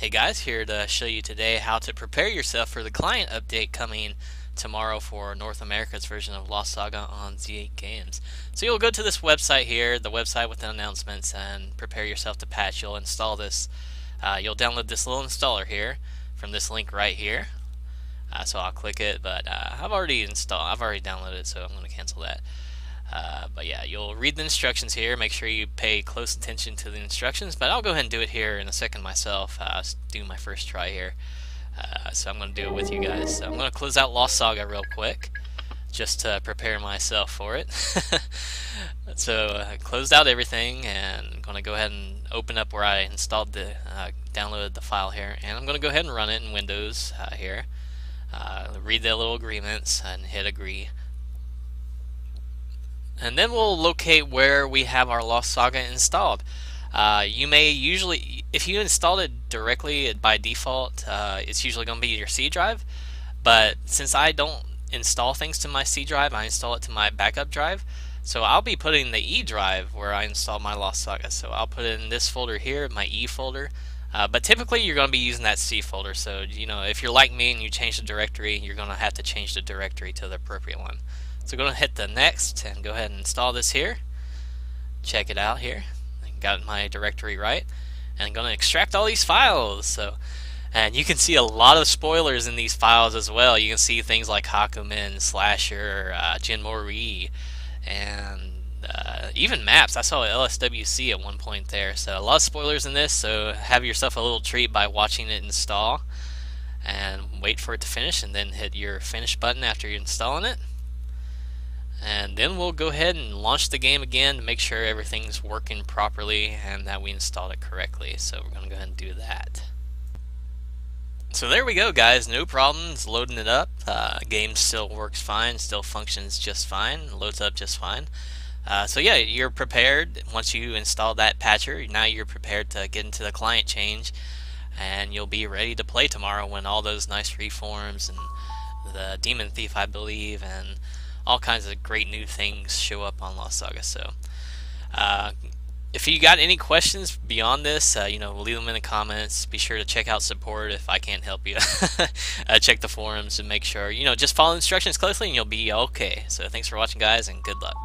Hey guys, here to show you today how to prepare yourself for the client update coming tomorrow for North America's version of Lost Saga on Z8 Games. So you'll go to this website here, the website with the announcements, and prepare yourself to patch. You'll install this. You'll download this little installer here from this link right here. So I'll click it, but I've already downloaded it, so I'm going to cancel that. But yeah, you'll read the instructions here. Make sure you pay close attention to the instructions, but I'll go ahead and do it here in a second myself. I'll do my first try here. So I'm going to do it with you guys. So I'm going to close out Lost Saga real quick just to prepare myself for it. So I closed out everything, and I'm going to go ahead and open up where I installed the downloaded the file here, and I'm going to go ahead and run it in Windows here. Read the little agreements and hit agree. And then we'll locate where we have our Lost Saga installed. You may usually, if you installed it directly by default, it's usually going to be your C drive. But since I don't install things to my C drive, I install it to my backup drive. So I'll be putting the E drive where I install my Lost Saga. So I'll put it in this folder here, my E folder. But typically you're going to be using that C folder. So you know, if you're like me and you change the directory, you're going to have to change the directory to the appropriate one. So go ahead and hit the next and go ahead and install this here. Check it out here. I got my directory right. And I'm going to extract all these files. And you can see a lot of spoilers in these files as well. You can see things like Hakumen, Slasher, Jin Mori, and even maps. I saw LSWC at one point there. So a lot of spoilers in this. So have yourself a little treat by watching it install. And wait for it to finish, and then hit your finish button after you're installing it. And then we'll go ahead and launch the game again to make sure everything's working properly and that we installed it correctly. So we're going to go ahead and do that. So there we go, guys. No problems loading it up. Game still works fine, still functions just fine, loads up just fine. So yeah, you're prepared. Once you install that patcher, now you're prepared to get into the client change, and you'll be ready to play tomorrow when all those nice reforms and the Demon Thief, I believe, and all kinds of great new things show up on Lost Saga. So if you got any questions beyond this, you know, leave them in the comments. Be sure to check out support if I can't help you. Check the forums and make sure, you know, just follow instructions closely and you'll be okay. So thanks for watching, guys, and good luck.